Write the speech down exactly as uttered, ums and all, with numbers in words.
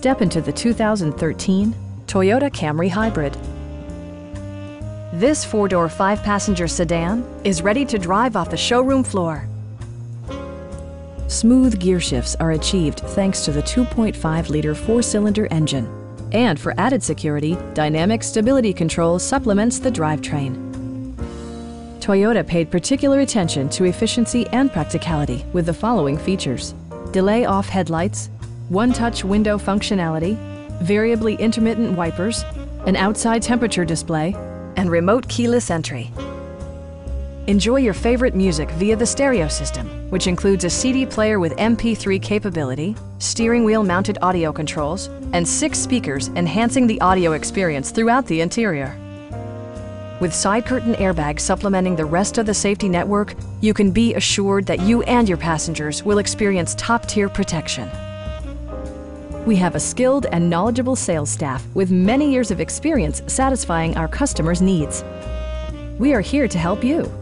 Step into the two thousand thirteen Toyota Camry Hybrid. This four-door, five-passenger sedan is ready to drive off the showroom floor. Smooth gear shifts are achieved thanks to the two point five liter four-cylinder engine. And for added security, dynamic stability control supplements the drivetrain. Toyota paid particular attention to efficiency and practicality with the following features: delay off headlights, one-touch window functionality, variably intermittent wipers, an outside temperature display, and remote keyless entry. Enjoy your favorite music via the stereo system, which includes a C D player with M P three capability, steering wheel mounted audio controls, and six speakers enhancing the audio experience throughout the interior. With side curtain airbags supplementing the rest of the safety network, you can be assured that you and your passengers will experience top-tier protection. We have a skilled and knowledgeable sales staff with many years of experience satisfying our customers' needs. We are here to help you.